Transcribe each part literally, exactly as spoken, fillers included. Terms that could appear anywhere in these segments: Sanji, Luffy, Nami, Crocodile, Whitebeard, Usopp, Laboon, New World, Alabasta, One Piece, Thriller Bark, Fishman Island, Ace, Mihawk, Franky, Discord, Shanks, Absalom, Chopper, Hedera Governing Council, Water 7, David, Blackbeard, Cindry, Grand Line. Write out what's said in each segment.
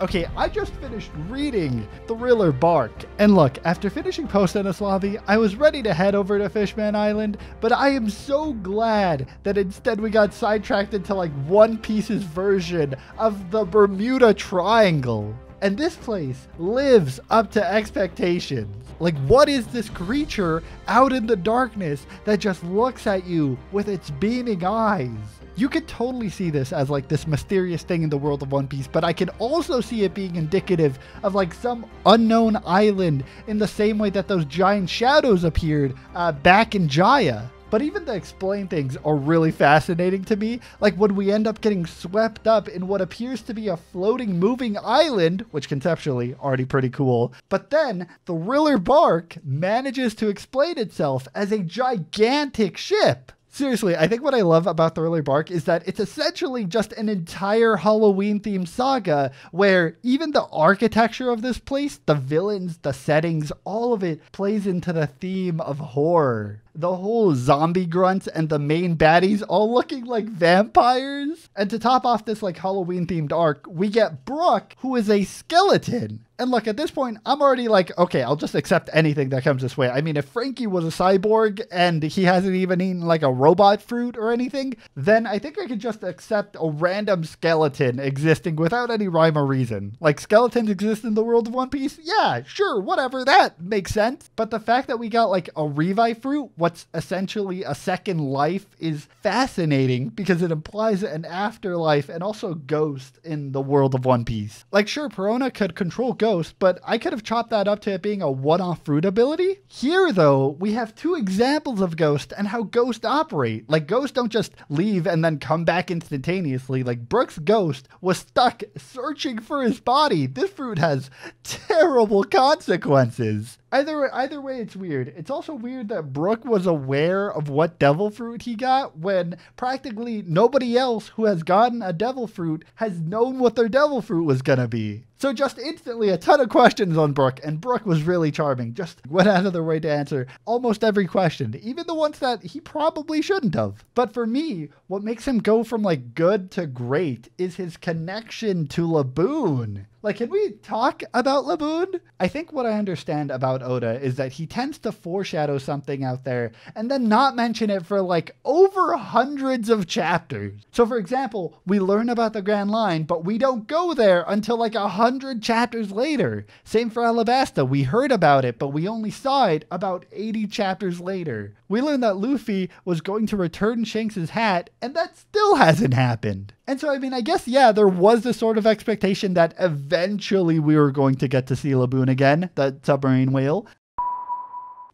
Okay, I just finished reading Thriller Bark, and look, after finishing Post-Anislavii, I was ready to head over to Fishman Island, but I am so glad that instead we got sidetracked into like One Piece's version of the Bermuda Triangle. And this place lives up to expectations. Like, what is this creature out in the darkness that just looks at you with its beaming eyes? You could totally see this as like this mysterious thing in the world of One Piece, but I can also see it being indicative of like some unknown island in the same way that those giant shadows appeared uh, back in Jaya. But even the explain things are really fascinating to me. Like when we end up getting swept up in what appears to be a floating, moving island, which conceptually already pretty cool. But then Thriller Bark manages to explain itself as a gigantic ship. Seriously, I think what I love about Thriller Bark is that it's essentially just an entire Halloween-themed saga where even the architecture of this place, the villains, the settings, all of it plays into the theme of horror. The whole zombie grunts and the main baddies all looking like vampires. And to top off this like Halloween-themed arc, we get Brook, who is a skeleton. And look, at this point, I'm already like, okay, I'll just accept anything that comes this way. I mean, if Franky was a cyborg and he hasn't even eaten like a robot fruit or anything, then I think I could just accept a random skeleton existing without any rhyme or reason. Like, skeletons exist in the world of One Piece? Yeah, sure, whatever, that makes sense. But the fact that we got like a revive fruit, what's essentially a second life, is fascinating because it implies an afterlife and also ghosts in the world of One Piece. Like, sure, Perona could control ghosts. Ghost, but I could have chopped that up to it being a one-off fruit ability. Here, though, we have two examples of ghosts and how ghosts operate. Like, ghosts don't just leave and then come back instantaneously. Like, Brook's ghost was stuck searching for his body. This fruit has terrible consequences. Either, either way, it's weird. It's also weird that Brook was aware of what devil fruit he got when practically nobody else who has gotten a devil fruit has known what their devil fruit was gonna be. So just instantly a ton of questions on Brook, and Brook was really charming. Just went out of their way to answer almost every question, even the ones that he probably shouldn't have. But for me, what makes him go from like good to great is his connection to Laboon. Like, can we talk about Laboon? I think what I understand about Oda is that he tends to foreshadow something out there and then not mention it for like over hundreds of chapters. So for example, we learn about the Grand Line, but we don't go there until like a hundred chapters later. Same for Alabasta. We heard about it, but we only saw it about eighty chapters later. We learned that Luffy was going to return Shanks' hat, and that still hasn't happened. And so, I mean, I guess, yeah, there was this sort of expectation that eventually we were going to get to see Laboon again, the submarine whale.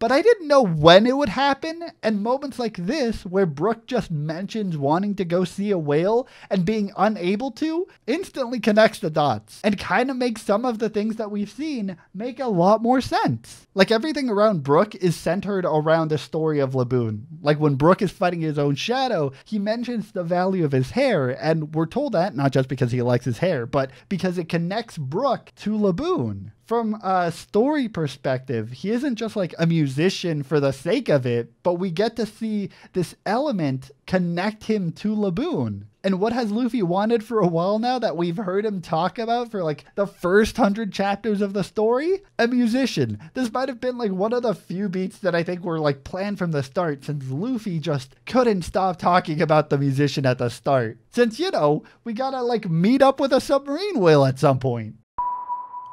But I didn't know when it would happen, and moments like this, where Brook just mentions wanting to go see a whale and being unable to, instantly connects the dots and kind of makes some of the things that we've seen make a lot more sense. Like, everything around Brook is centered around the story of Laboon. Like, when Brook is fighting his own shadow, he mentions the value of his hair, and we're told that not just because he likes his hair, but because it connects Brook to Laboon. From a story perspective, he isn't just like a musician for the sake of it, but we get to see this element connect him to Laboon. And what has Luffy wanted for a while now that we've heard him talk about for like the first hundred chapters of the story? A musician. This might have been like one of the few beats that I think were like planned from the start, since Luffy just couldn't stop talking about the musician at the start. Since, you know, we gotta like meet up with a submarine whale at some point.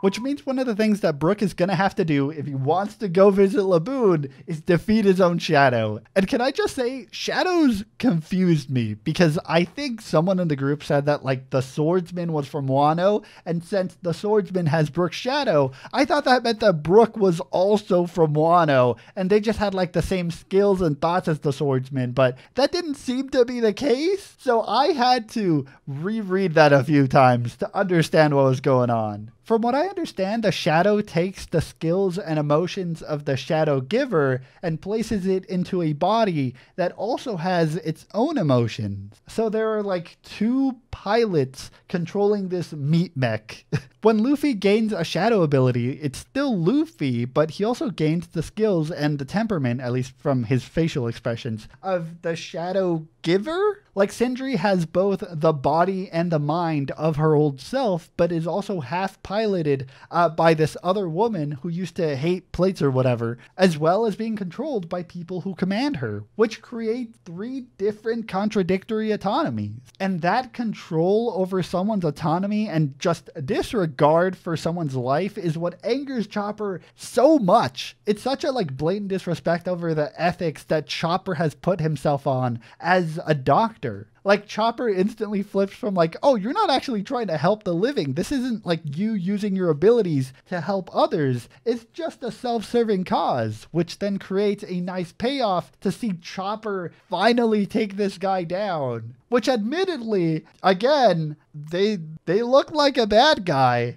Which means one of the things that Brook is going to have to do if he wants to go visit Laboon is defeat his own shadow. And can I just say, shadows confused me because I think someone in the group said that like the swordsman was from Wano, and since the swordsman has Brook's shadow, I thought that meant that Brook was also from Wano and they just had like the same skills and thoughts as the swordsman, but that didn't seem to be the case. So I had to reread that a few times to understand what was going on. From what I understand, the shadow takes the skills and emotions of the shadow giver and places it into a body that also has its own emotions. So there are like two pilots controlling this meat mech. When Luffy gains a shadow ability, it's still Luffy, but he also gains the skills and the temperament, at least from his facial expressions, of the shadow giver. Like, Cindry has both the body and the mind of her old self, but is also half-piloted uh, by this other woman who used to hate plates or whatever, as well as being controlled by people who command her, which create three different contradictory autonomies. And that control over someone's autonomy and just disregard for someone's life is what angers Chopper so much. It's such a, like, blatant disrespect over the ethics that Chopper has put himself on as a doctor. Like, Chopper instantly flips from like, oh, you're not actually trying to help the living. This isn't like you using your abilities to help others. It's just a self-serving cause, which then creates a nice payoff to see Chopper finally take this guy down. Which, admittedly, again, they they look like a bad guy.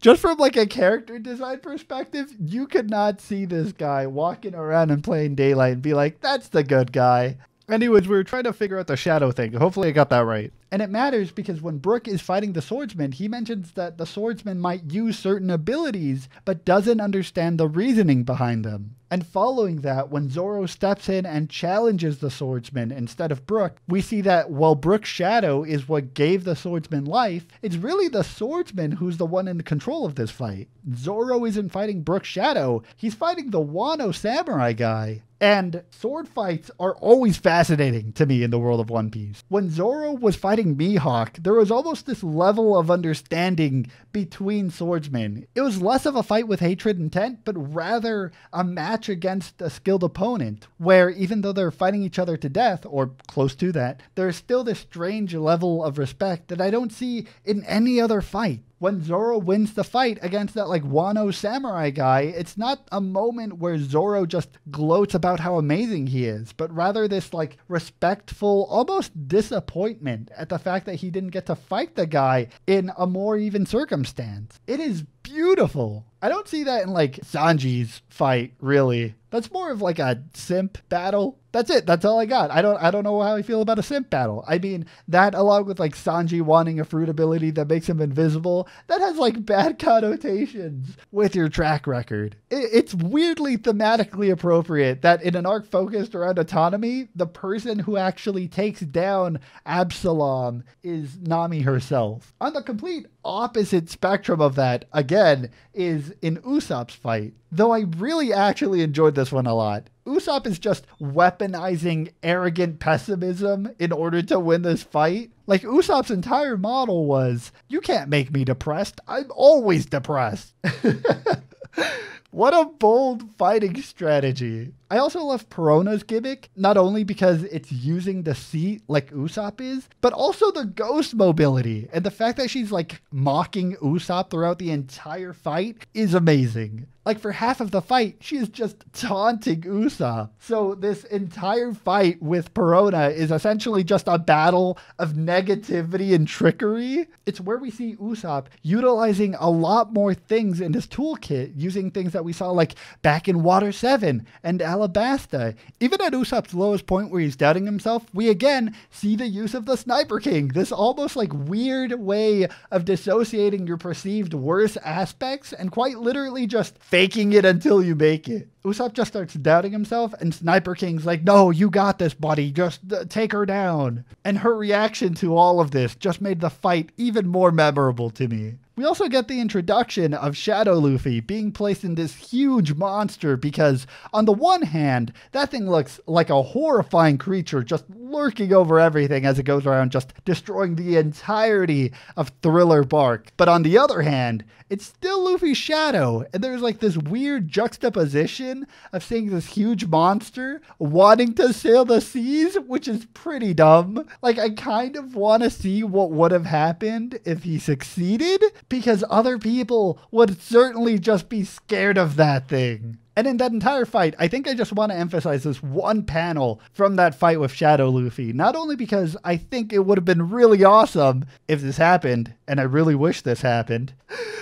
Just from like a character design perspective, you could not see this guy walking around in plain daylight and be like, that's the good guy. Anyways, we were trying to figure out the shadow thing. Hopefully I got that right. And it matters because when Brook is fighting the swordsman, he mentions that the swordsman might use certain abilities, but doesn't understand the reasoning behind them. And following that, when Zoro steps in and challenges the swordsman instead of Brook, we see that while Brook's shadow is what gave the swordsman life, it's really the swordsman who's the one in control of this fight. Zoro isn't fighting Brook's shadow, he's fighting the Wano samurai guy. And sword fights are always fascinating to me in the world of One Piece. When Zoro was fighting Mihawk, there was almost this level of understanding between swordsmen. It was less of a fight with hatred intent, but rather a match against a skilled opponent, where even though they're fighting each other to death, or close to that, there's still this strange level of respect that I don't see in any other fight. When Zoro wins the fight against that like Wano samurai guy, it's not a moment where Zoro just gloats about how amazing he is, but rather this like respectful, almost disappointment at the fact that he didn't get to fight the guy in a more even circumstance. It is beautiful. I don't see that in like Sanji's fight, really. That's more of like a simp battle. That's it. That's all I got. I don't I don't know how I feel about a simp battle. I mean, that along with like Sanji wanting a fruit ability that makes him invisible, that has like bad connotations with your track record. It, it's weirdly thematically appropriate that in an arc focused around autonomy, the person who actually takes down Absalom is Nami herself. On the complete opposite spectrum of that, again, is in Usopp's fight. Though I really actually enjoyed this one a lot. Usopp is just weaponizing arrogant pessimism in order to win this fight. Like, Usopp's entire model was, you can't make me depressed. I'm always depressed. What a bold fighting strategy. I also love Perona's gimmick, not only because it's using the seat like Usopp is, but also the ghost mobility. And the fact that she's like mocking Usopp throughout the entire fight is amazing. Like, for half of the fight, she is just taunting Usopp. So this entire fight with Perona is essentially just a battle of negativity and trickery. It's where we see Usopp utilizing a lot more things in his toolkit, using things that we saw like back in Water seven and Alabasta. Even at Usopp's lowest point where he's doubting himself, we again see the use of the Sniper King, this almost like weird way of dissociating your perceived worse aspects and quite literally just faking it until you make it. Usopp just starts doubting himself, and Sniper King's like, no, you got this, buddy. Just uh, take her down. And her reaction to all of this just made the fight even more memorable to me. We also get the introduction of Shadow Luffy being placed in this huge monster because, on the one hand, that thing looks like a horrifying creature just lurking over everything as it goes around, just destroying the entirety of Thriller Bark. But on the other hand, it's still Luffy's shadow, and there's like this weird juxtaposition of seeing this huge monster wanting to sail the seas, which is pretty dumb. Like, I kind of want to see what would have happened if he succeeded, because other people would certainly just be scared of that thing. And in that entire fight, I think I just want to emphasize this one panel from that fight with Shadow Luffy. Not only because I think it would have been really awesome if this happened, and I really wish this happened,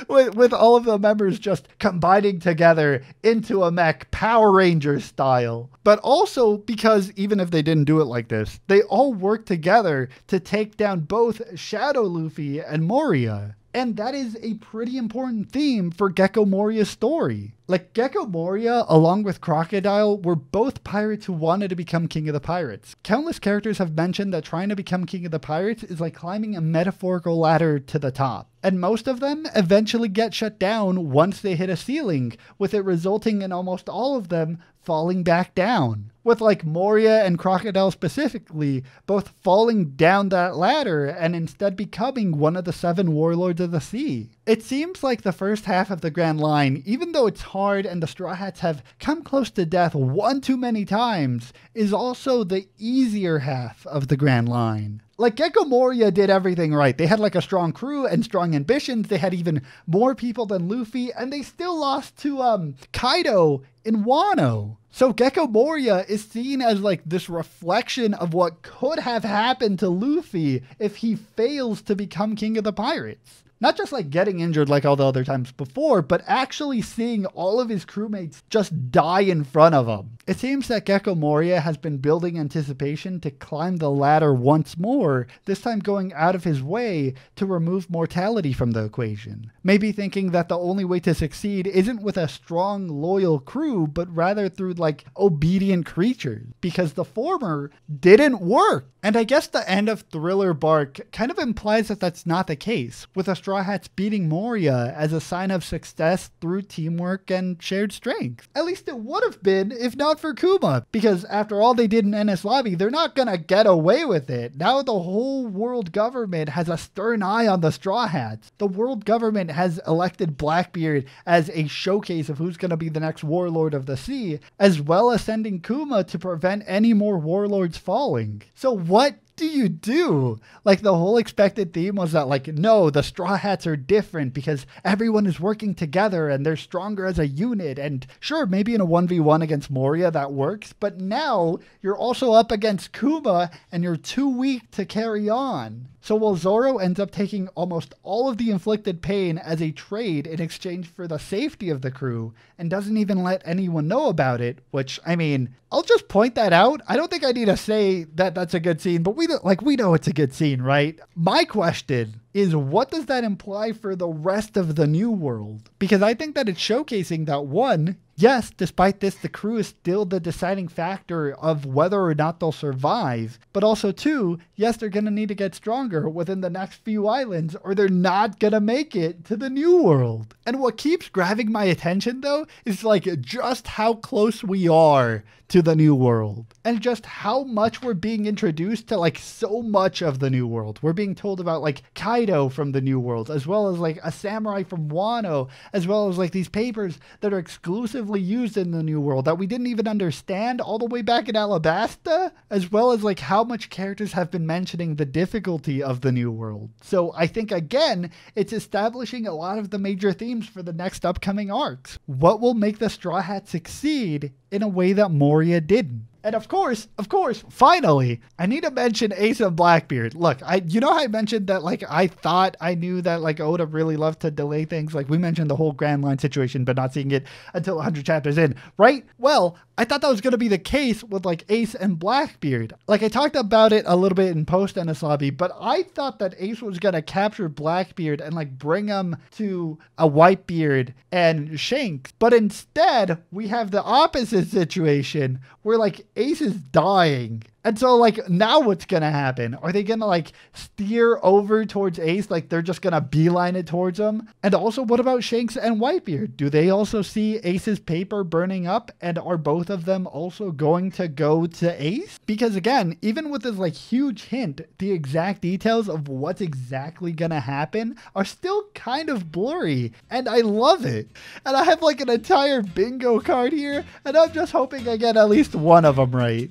with, with all of the members just combining together into a mech Power Rangers style, but also because even if they didn't do it like this, they all worked together to take down both Shadow Luffy and Moria. And that is a pretty important theme for Gekko Moria's story. Like, Gekko Moria, along with Crocodile, were both pirates who wanted to become King of the Pirates. Countless characters have mentioned that trying to become King of the Pirates is like climbing a metaphorical ladder to the top. And most of them eventually get shut down once they hit a ceiling, with it resulting in almost all of them falling back down. With like Moria and Crocodile specifically, both falling down that ladder and instead becoming one of the seven warlords of the sea. It seems like the first half of the Grand Line, even though it's hard and the Straw Hats have come close to death one too many times, is also the easier half of the Grand Line. Like, Gekko Moria did everything right. They had like a strong crew and strong ambitions. They had even more people than Luffy, and they still lost to um, Kaido in Wano. So Gekko Moria is seen as like this reflection of what could have happened to Luffy if he fails to become King of the Pirates. Not just like getting injured like all the other times before, but actually seeing all of his crewmates just die in front of him. It seems that Gekko Moria has been building anticipation to climb the ladder once more, this time going out of his way to remove mortality from the equation. Maybe thinking that the only way to succeed isn't with a strong, loyal crew, but rather through like obedient creatures, because the former didn't work. And I guess the end of Thriller Bark kind of implies that that's not the case, with a Straw Hats beating Moria as a sign of success through teamwork and shared strength. At least it would have been if not for Kuma, because after all they did in Anislavii, they're not gonna get away with it. Now the whole world government has a stern eye on the Straw Hats. The world government has elected Blackbeard as a showcase of who's gonna be the next warlord of the sea, as well as sending Kuma to prevent any more warlords falling. So what do you do? Like, the whole expected theme was that like, no, the Straw Hats are different because everyone is working together and they're stronger as a unit, and sure, maybe in a one v one against Moria that works, but now you're also up against Kuma and you're too weak to carry on. So while Zoro ends up taking almost all of the inflicted pain as a trade in exchange for the safety of the crew, and doesn't even let anyone know about it, which, I mean, I'll just point that out. I don't think I need to say that that's a good scene, but we, like, we know it's a good scene, right? My question is, what does that imply for the rest of the New World? Because I think that it's showcasing that, one, yes, despite this, the crew is still the deciding factor of whether or not they'll survive. But also, too, yes, they're going to need to get stronger within the next few islands or they're not going to make it to the New World. And what keeps grabbing my attention, though, is like just how close we are to the New World and just how much we're being introduced to like so much of the New World. We're being told about like Kaido from the New World, as well as like a samurai from Wano, as well as like these papers that are exclusive used in the New World that we didn't even understand all the way back in Alabasta, as well as like how much characters have been mentioning the difficulty of the New World. So I think, again, it's establishing a lot of the major themes for the next upcoming arcs. What will make the Straw Hat succeed in a way that Moria didn't? And of course, of course, finally, I need to mention Ace and Blackbeard. Look, I you know how I mentioned that, like, I thought I knew that, like, Oda really loved to delay things? Like, we mentioned the whole Grand Line situation, but not seeing it until one hundred chapters in, right? Well, I thought that was going to be the case with, like, Ace and Blackbeard. Like, I talked about it a little bit in Post-Anislavii, but I thought that Ace was going to capture Blackbeard and, like, bring him to a Whitebeard and Shanks. But instead, we have the opposite situation where, like, Ace is dying. And so, like, now what's going to happen? Are they going to, like, steer over towards Ace? Like, they're just going to beeline it towards him? And also, what about Shanks and Whitebeard? Do they also see Ace's paper burning up? And are both of them also going to go to Ace? Because, again, even with this, like, huge hint, the exact details of what's exactly going to happen are still kind of blurry. And I love it. And I have, like, an entire bingo card here. And I'm just hoping I get at least one of them right.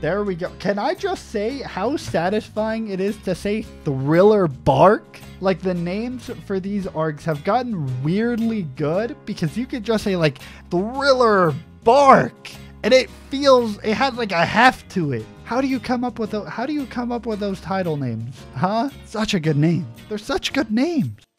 There we go. Can I just say how satisfying it is to say Thriller Bark? Like, the names for these arcs have gotten weirdly good because you could just say like Thriller Bark and it feels, it has like a heft to it. How do you come up with, the, how do you come up with those title names? Huh? Such a good name. They're such good names.